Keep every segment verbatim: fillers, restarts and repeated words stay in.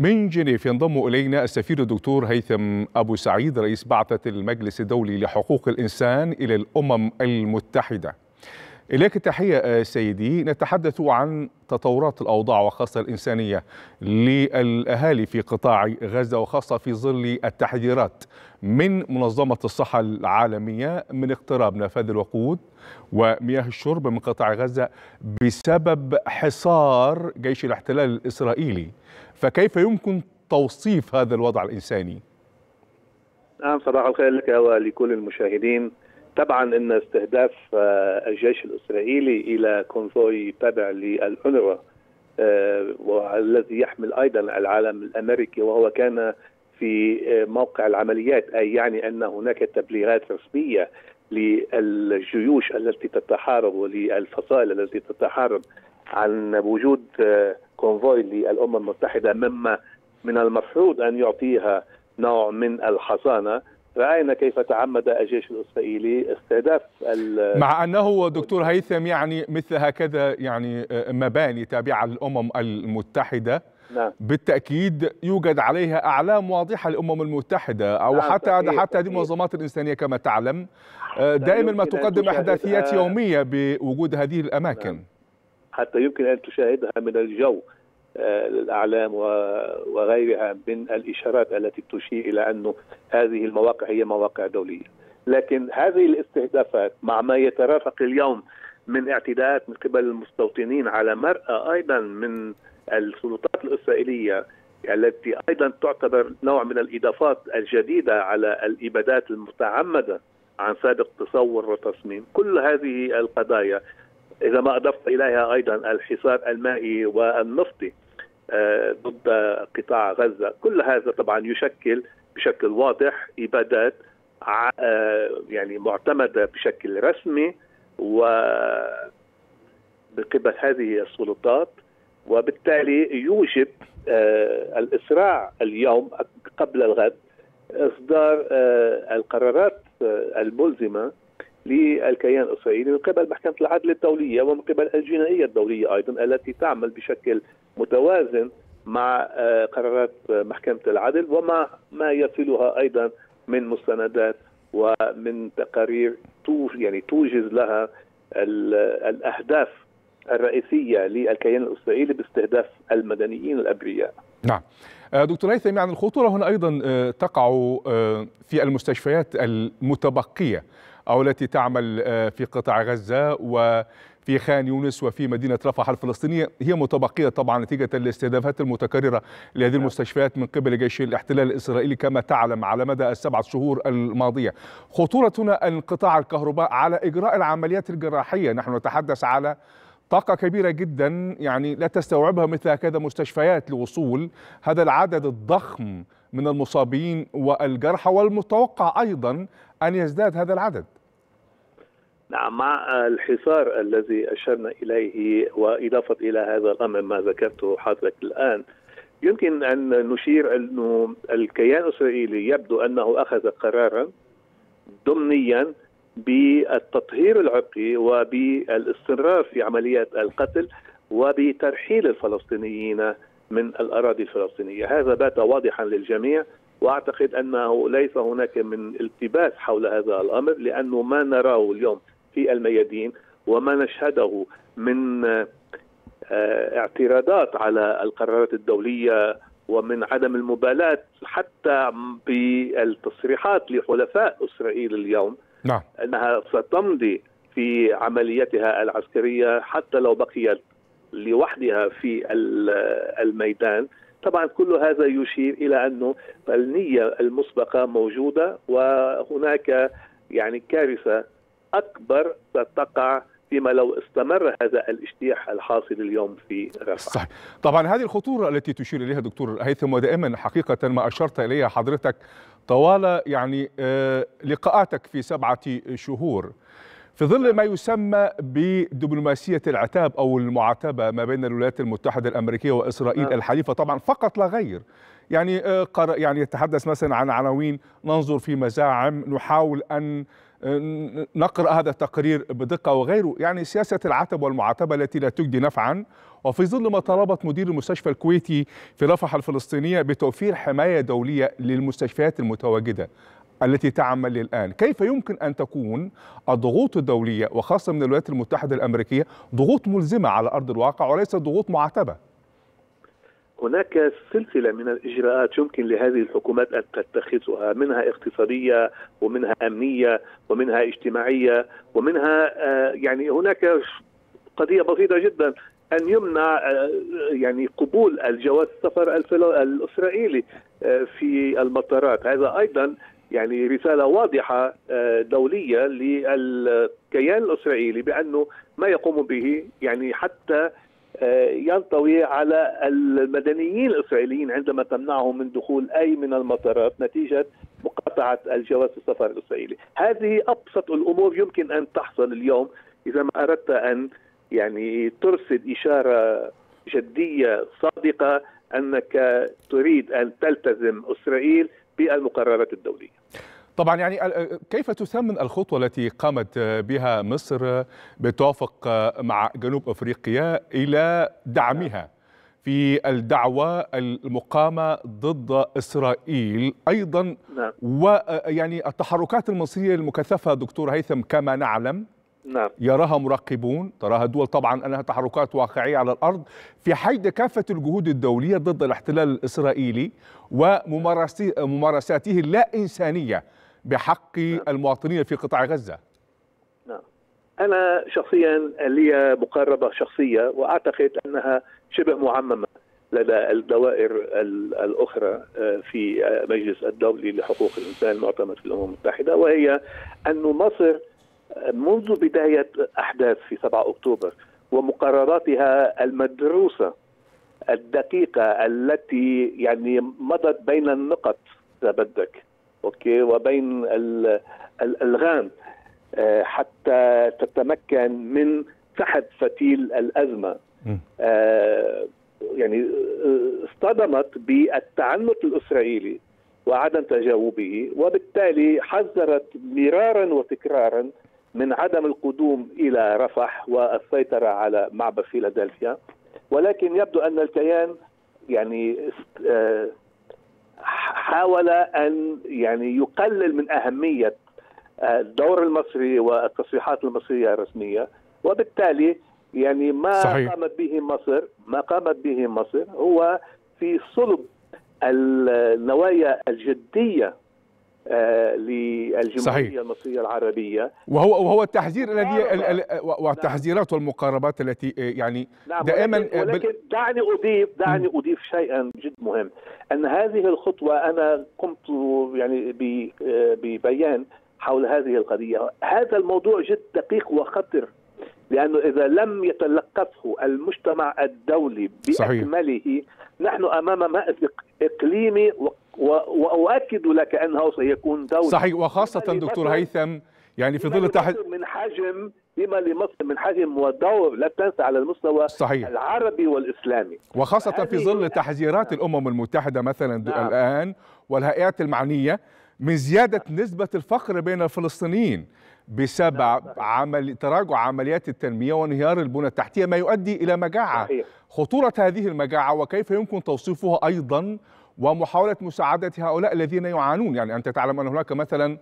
من جنيف ينضم إلينا السفير الدكتور هيثم أبو سعيد، رئيس بعثة المجلس الدولي لحقوق الإنسان إلى الأمم المتحدة. إليك التحية سيدي. نتحدث عن تطورات الأوضاع وخاصة الإنسانية للأهالي في قطاع غزة، وخاصة في ظل التحذيرات من منظمة الصحة العالمية من اقتراب نفاذ الوقود ومياه الشرب من قطاع غزة بسبب حصار جيش الاحتلال الإسرائيلي، فكيف يمكن توصيف هذا الوضع الإنساني؟ نعم، صباح الخير لك ولكل المشاهدين. طبعا ان استهداف الجيش الاسرائيلي الى كونفوي تابع للأونروا والذي يحمل ايضا العلم الامريكي، وهو كان في موقع العمليات، اي يعني ان هناك تبليغات رسميه للجيوش التي تتحارب وللفصائل التي تتحارب عن وجود كونفوي للامم المتحده، مما من المفروض ان يعطيها نوع من الحصانه. رأينا كيف تعمد الجيش الإسرائيلي استهداف مع أنه دكتور هيثم يعني مثل هكذا يعني مباني تابعة للأمم المتحدة، نعم، بالتأكيد يوجد عليها أعلام واضحة للأمم المتحدة أو نعم، حتى صحيح. حتى هذه المنظمات الإنسانية كما تعلم دائما ما تقدم أحداثيات يومية بوجود هذه الأماكن، نعم، حتى يمكن أن تشاهدها من الجو الأعلام وغيرها من الإشارات التي تشير إلى أن هذه المواقع هي مواقع دولية. لكن هذه الاستهدافات مع ما يترافق اليوم من اعتداءات من قبل المستوطنين على مرأة أيضا من السلطات الإسرائيلية، التي أيضا تعتبر نوع من الإضافات الجديدة على الإبادات المتعمدة عن سابق تصور وتصميم، كل هذه القضايا إذا ما أضفت إليها أيضا الحصار المائي والنفطي ضد قطاع غزة، كل هذا طبعا يشكل بشكل واضح إبادات يعني معتمدة بشكل رسمي وبقبل هذه السلطات، وبالتالي يوجب الإسراع اليوم قبل الغد إصدار القرارات الملزمة للكيان الإسرائيلي من قبل محكمة العدل الدولية ومن قبل الجنائية الدولية أيضا، التي تعمل بشكل متوازن مع قرارات محكمة العدل ومع ما يصلها أيضا من مستندات ومن تقارير يعني توجز لها الأهداف الرئيسية للكيان الإسرائيلي باستهداف المدنيين الأبرياء. نعم دكتور هيثم، يعني الخطورة هنا أيضا تقع في المستشفيات المتبقية أو التي تعمل في قطاع غزة وفي خان يونس وفي مدينة رفح الفلسطينية، هي متبقية طبعا نتيجة الاستهدافات المتكررة لهذه المستشفيات من قبل جيش الاحتلال الإسرائيلي كما تعلم على مدى السبعة شهور الماضية. خطورة هنا انقطاع الكهرباء على إجراء العمليات الجراحية، نحن نتحدث على طاقة كبيرة جدا يعني لا تستوعبها مثل هكذا مستشفيات لوصول هذا العدد الضخم من المصابين والجرحى، والمتوقع أيضا أن يزداد هذا العدد. نعم، مع الحصار الذي أشرنا إليه وإضافة إلى هذا الأمر ما ذكرته حضرتك الآن، يمكن أن نشير أنه الكيان الإسرائيلي يبدو أنه أخذ قرارا ضمنيا بالتطهير العرقي وبالاستمرار في عمليات القتل وبترحيل الفلسطينيين من الأراضي الفلسطينية. هذا بات واضحا للجميع، وأعتقد أنه ليس هناك من التباس حول هذا الأمر، لأنه ما نراه اليوم في الميادين وما نشهده من اعتراضات على القرارات الدولية ومن عدم المبالاة حتى بالتصريحات لحلفاء إسرائيل اليوم، نعم، أنها ستمضي في عمليتها العسكرية حتى لو بقيت لوحدها في الميدان. طبعا كل هذا يشير إلى أنه النية المسبقة موجودة، وهناك يعني كارثة أكبر ستقع فيما لو استمر هذا الاجتياح الحاصل اليوم في رفح. صحيح. طبعا هذه الخطورة التي تشير إليها دكتور هيثم، ودائما حقيقة ما أشرت إليها حضرتك طوال يعني لقاءاتك في سبعة شهور في ظل ما يسمى بدبلوماسية العتاب أو المعاتبة ما بين الولايات المتحدة الأمريكية وإسرائيل الحليفة طبعا فقط لا غير، يعني يعني يتحدث مثلا عن عناوين ننظر في مزاعم، نحاول أن نقرأ هذا التقرير بدقة وغيره. يعني سياسة العتب والمعاتبة التي لا تجدي نفعا، وفي ظل ما طالبت مدير المستشفى الكويتي في رفح الفلسطينية بتوفير حماية دولية للمستشفيات المتواجدة التي تعمل الآن، كيف يمكن أن تكون الضغوط الدولية وخاصة من الولايات المتحدة الأمريكية ضغوط ملزمة على أرض الواقع وليس ضغوط معاتبة؟ هناك سلسلة من الإجراءات يمكن لهذه الحكومات أن تتخذها، منها اقتصادية ومنها أمنية ومنها اجتماعية ومنها يعني هناك قضية بسيطة جدا أن يمنع يعني قبول الجواز السفر الإسرائيلي في المطارات، هذا أيضا يعني رسالة واضحة دولية للكيان الإسرائيلي بأنه ما يقوم به يعني حتى ينطوي على المدنيين الإسرائيليين عندما تمنعهم من دخول أي من المطارات نتيجة مقاطعة الجواز السفر الإسرائيلي. هذه أبسط الأمور يمكن أن تحصل اليوم إذا ما أردت أن يعني ترسل إشارة جدية صادقة أنك تريد أن تلتزم إسرائيل بالمقررات الدولية. طبعا يعني كيف تثمن الخطوة التي قامت بها مصر بالتوافق مع جنوب أفريقيا إلى دعمها في الدعوة المقامة ضد إسرائيل أيضا، نعم. ويعني التحركات المصرية المكثفة دكتور هيثم كما نعلم، نعم. يراها مراقبون، تراها الدول طبعا أنها تحركات واقعية على الأرض في حيد كافة الجهود الدولية ضد الاحتلال الإسرائيلي وممارساته اللا إنسانية بحق المواطنين في قطاع غزة. نعم. أنا شخصيا لي مقاربة شخصية وأعتقد أنها شبه معممة لدى الدوائر الأخرى في المجلس الدولي لحقوق الإنسان المعتمد في الأمم المتحدة، وهي أن مصر منذ بداية أحداث في سبعة أكتوبر ومقرراتها المدروسة الدقيقة التي يعني مضت بين النقط إذا بدك اوكي وبين الألغام حتى تتمكن من سحب فتيل الأزمة، يعني اصطدمت بالتعنت الإسرائيلي وعدم تجاوبه، وبالتالي حذرت مرارا وتكرارا من عدم القدوم إلى رفح والسيطرة على معبر فيلادلفيا. ولكن يبدو أن الكيان يعني حاول أن يعني يقلل من أهمية الدور المصري والتصريحات المصرية الرسمية، وبالتالي يعني ما صحيح. قامت به مصر ما قامت به مصر هو في صلب النوايا الجدية للجمهورية صحيح. المصرية العربية، وهو وهو التحذير الذي والتحذيرات والمقاربات التي يعني نعم دائما. ولكن بل... دعني اضيف دعني اضيف شيئا جد مهم، ان هذه الخطوة انا قمت يعني ببيان حول هذه القضية، هذا الموضوع جد دقيق وخطر لأنه إذا لم يتلقفه المجتمع الدولي بأكمله صحيح. نحن أمام مأزق إقليمي و... و... وأؤكد لك أنه سيكون دولي صحيح. وخاصة دكتور هيثم يعني في ظل تحت من حجم لما لمصر من حجم ودور لا تنسى على المستوى صحيح. العربي والإسلامي، وخاصة في ظل تحذيرات نعم. الأمم المتحدة مثلا نعم. الآن والهيئات المعنية من زيادة نعم. نسبة الفقر بين الفلسطينيين بسبب عمل تراجع عمليات التنمية وانهيار البنى التحتية ما يؤدي إلى مجاعة صحيح. خطورة هذه المجاعة وكيف يمكن توصيفها أيضا ومحاولة مساعدة هؤلاء الذين يعانون، يعني أنت تعلم أن هناك مثلا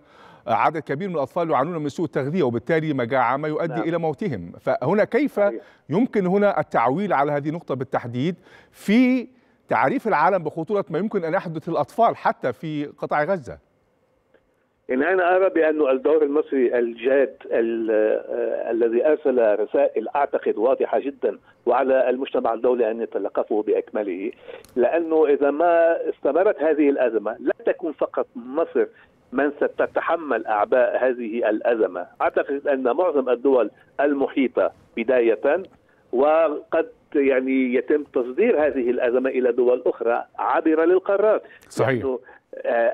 عدد كبير من الأطفال يعانون من سوء التغذية وبالتالي مجاعة ما يؤدي لا. إلى موتهم. فهنا كيف صحيح. يمكن هنا التعويل على هذه النقطة بالتحديد في تعريف العالم بخطورة ما يمكن أن يحدث للأطفال حتى في قطاع غزة؟ إن أنا أرى بأن الدور المصري الجاد الذي أرسل رسائل أعتقد واضحة جدا وعلى المجتمع الدولي أن يتلقفه بأكمله، لأنه إذا ما استمرت هذه الأزمة لا تكون فقط مصر من ستتحمل أعباء هذه الأزمة، أعتقد أن معظم الدول المحيطة بداية وقد يعني يتم تصدير هذه الأزمة إلى دول أخرى عبر للقارات صحيح.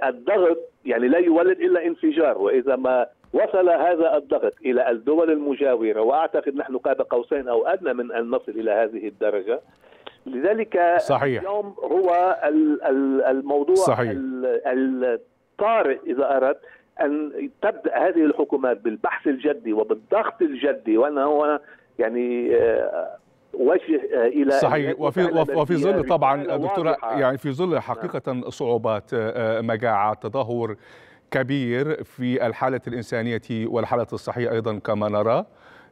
الضغط يعني لا يولد إلا انفجار، وإذا ما وصل هذا الضغط إلى الدول المجاورة وأعتقد نحن قاب قوسين أو أدنى من أن نصل إلى هذه الدرجة، لذلك صحيح. اليوم هو الموضوع صحيح. الطارئ إذا أردت أن تبدأ هذه الحكومات بالبحث الجدي وبالضغط الجدي، وأنا هو يعني وجه إلى صحيح. وفي وفي ظل طبعا دكتورة يعني في ظل حقيقة صعوبات، مجاعة، تدهور كبير في الحالة الإنسانية والحالة الصحية أيضا كما نرى،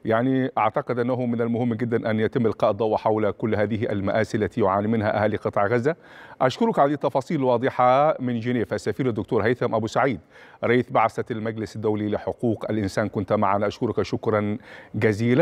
يعني أعتقد أنه من المهم جدا أن يتم إلقاء الضوء حول كل هذه المآسي التي يعاني منها أهالي قطاع غزة. أشكرك على التفاصيل الواضحة من جنيف. السفير الدكتور هيثم أبو سعيد رئيس بعثة المجلس الدولي لحقوق الإنسان كنت معنا، أشكرك شكرا جزيلا.